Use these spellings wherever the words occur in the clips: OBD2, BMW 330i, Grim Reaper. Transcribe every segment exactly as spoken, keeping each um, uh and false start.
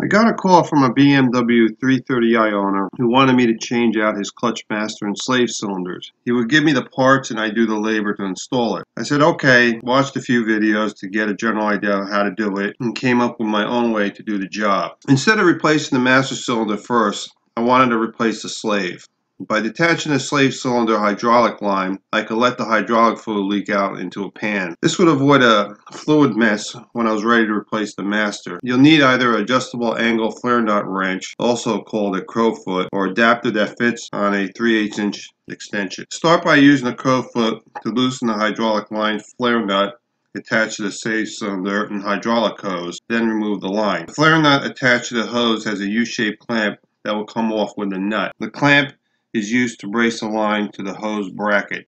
I got a call from a B M W three thirty i owner who wanted me to change out his clutch master and slave cylinders. He would give me the parts and I do the labor to install it. I said, okay, watched a few videos to get a general idea of how to do it and came up with my own way to do the job. Instead of replacing the master cylinder first, I wanted to replace the slave. By detaching the slave cylinder hydraulic line, I could let the hydraulic fluid leak out into a pan. This would avoid a fluid mess when I was ready to replace the master. You'll need either an adjustable angle flare nut wrench, also called a crowfoot, or adapter that fits on a three eighths inch extension. Start by using a crowfoot to loosen the hydraulic line flare nut attached to the slave cylinder and hydraulic hose, then remove the line. The flare nut attached to the hose has a U-shaped clamp that will come off with the nut. The clamp is used to brace the line to the hose bracket.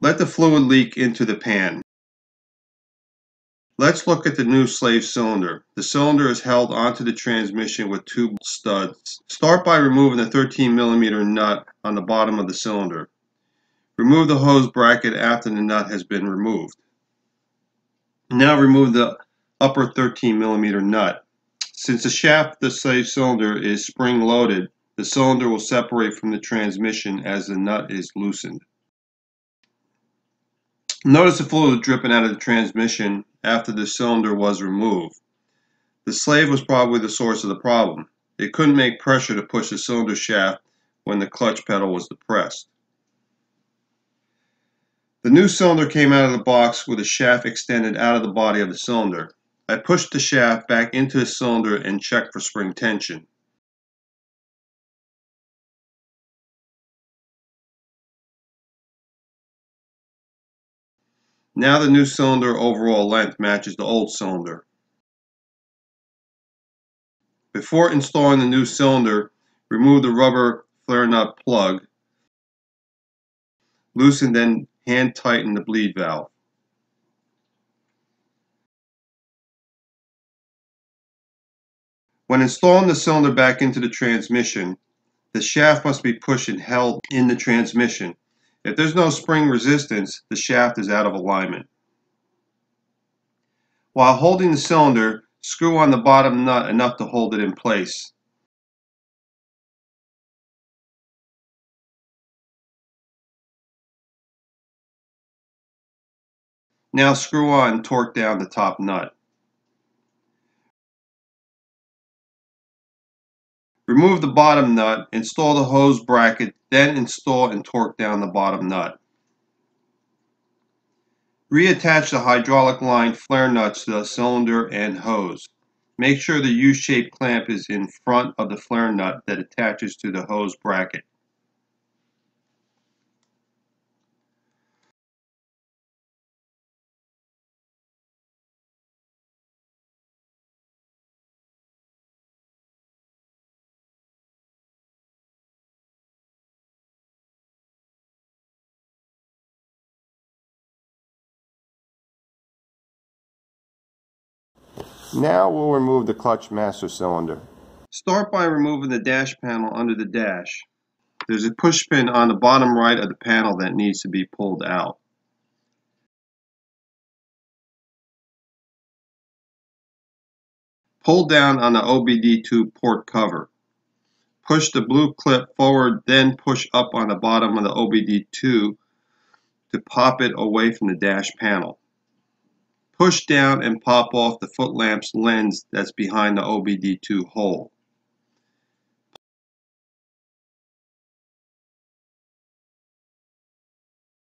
Let the fluid leak into the pan. Let's look at the new slave cylinder. The cylinder is held onto the transmission with two studs. Start by removing the thirteen millimeter nut on the bottom of the cylinder. Remove the hose bracket after the nut has been removed. Now remove the upper thirteen millimeter nut. Since the shaft of the slave cylinder is spring-loaded, the cylinder will separate from the transmission as the nut is loosened. Notice the fluid dripping out of the transmission after the cylinder was removed. The slave was probably the source of the problem. It couldn't make pressure to push the cylinder shaft when the clutch pedal was depressed. The new cylinder came out of the box with the shaft extended out of the body of the cylinder. I pushed the shaft back into the cylinder and checked for spring tension. Now the new cylinder overall length matches the old cylinder. Before installing the new cylinder, remove the rubber flare nut plug, loosen then hand tighten the bleed valve. When installing the cylinder back into the transmission, the shaft must be pushed and held in the transmission. If there's no spring resistance, the shaft is out of alignment. While holding the cylinder, screw on the bottom nut enough to hold it in place. Now screw on and torque down the top nut. Remove the bottom nut, install the hose bracket, then install and torque down the bottom nut. Reattach the hydraulic line flare nuts to the cylinder and hose. Make sure the U-shaped clamp is in front of the flare nut that attaches to the hose bracket. Now we'll remove the clutch master cylinder. Start by removing the dash panel under the dash. There's a push pin on the bottom right of the panel that needs to be pulled out. Pull down on the O B D two port cover. Push the blue clip forward, then push up on the bottom of the O B D two to pop it away from the dash panel. Push down and pop off the foot lamp's lens that's behind the O B D two hole.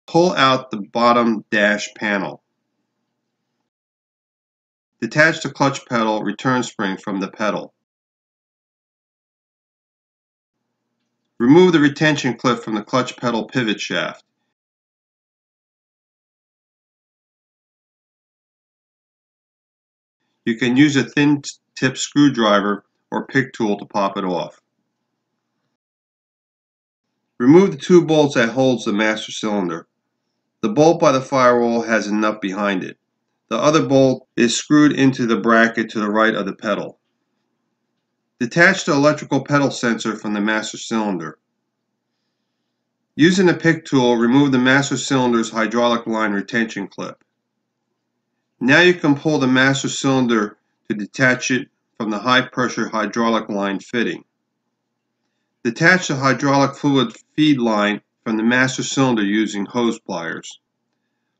Pull out the bottom dash panel. Detach the clutch pedal return spring from the pedal. Remove the retention clip from the clutch pedal pivot shaft. You can use a thin tip screwdriver or pick tool to pop it off. Remove the two bolts that holds the master cylinder. The bolt by the firewall has a nut behind it. The other bolt is screwed into the bracket to the right of the pedal. Detach the electrical pedal sensor from the master cylinder. Using a pick tool, remove the master cylinder's hydraulic line retention clip. Now you can pull the master cylinder to detach it from the high-pressure hydraulic line fitting. Detach the hydraulic fluid feed line from the master cylinder using hose pliers.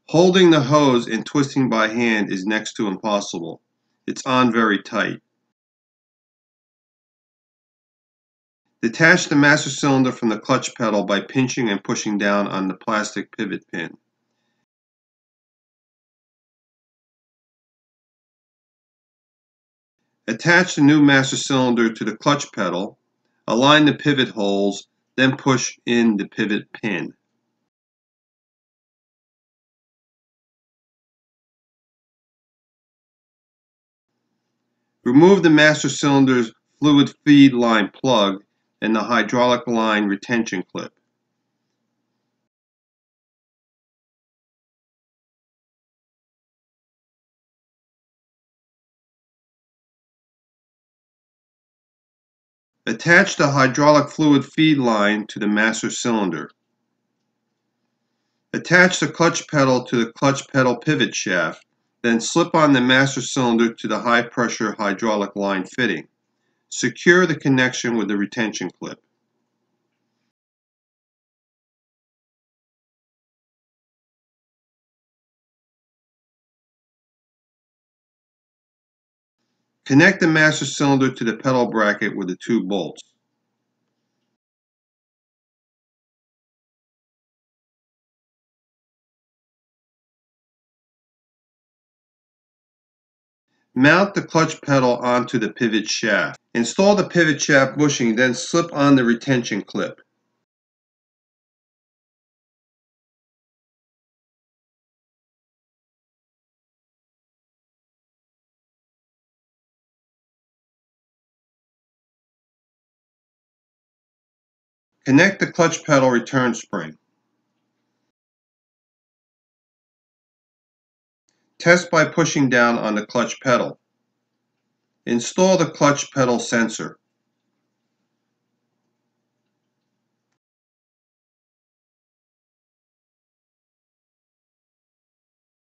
Holding the hose and twisting by hand is next to impossible. It's on very tight. Detach the master cylinder from the clutch pedal by pinching and pushing down on the plastic pivot pin. Attach the new master cylinder to the clutch pedal, align the pivot holes, then push in the pivot pin. Remove the master cylinder's fluid feed line plug and the hydraulic line retention clip. Attach the hydraulic fluid feed line to the master cylinder. Attach the clutch pedal to the clutch pedal pivot shaft, then slip on the master cylinder to the high-pressure hydraulic line fitting. Secure the connection with the retention clip. Connect the master cylinder to the pedal bracket with the two bolts. Mount the clutch pedal onto the pivot shaft. Install the pivot shaft bushing, then slip on the retention clip. Connect the clutch pedal return spring. Test by pushing down on the clutch pedal. Install the clutch pedal sensor.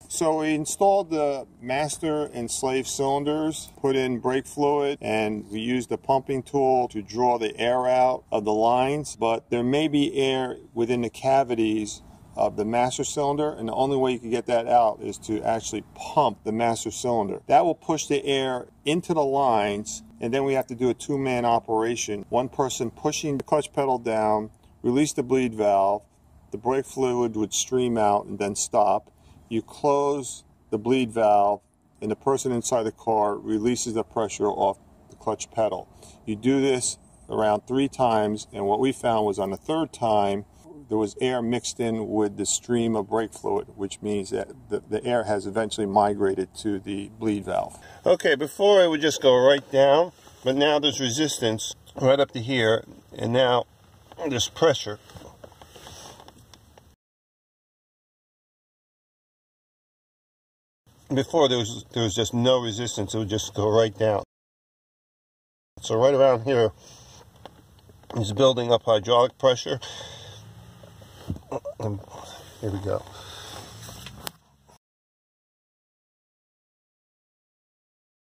So we installed the master and slave cylinders, put in brake fluid, and we used the pumping tool to draw the air out of the lines. But there may be air within the cavities of the master cylinder, and the only way you can get that out is to actually pump the master cylinder. That will push the air into the lines, and then we have to do a two-man operation. One person pushing the clutch pedal down, release the bleed valve, the brake fluid would stream out and then stop. You close the bleed valve, and the person inside the car releases the pressure off the clutch pedal. You do this around three times, and what we found was on the third time, there was air mixed in with the stream of brake fluid, which means that the, the air has eventually migrated to the bleed valve. Okay, before it would just go right down, but now there's resistance right up to here, and now there's pressure. Before there was, there was just no resistance, it would just go right down. So right around here is building up hydraulic pressure. Here we go.